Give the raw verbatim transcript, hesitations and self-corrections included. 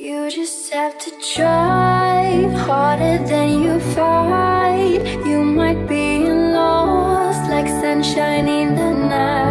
You just have to try harder than you fight. You might be lost like sunshine in the night.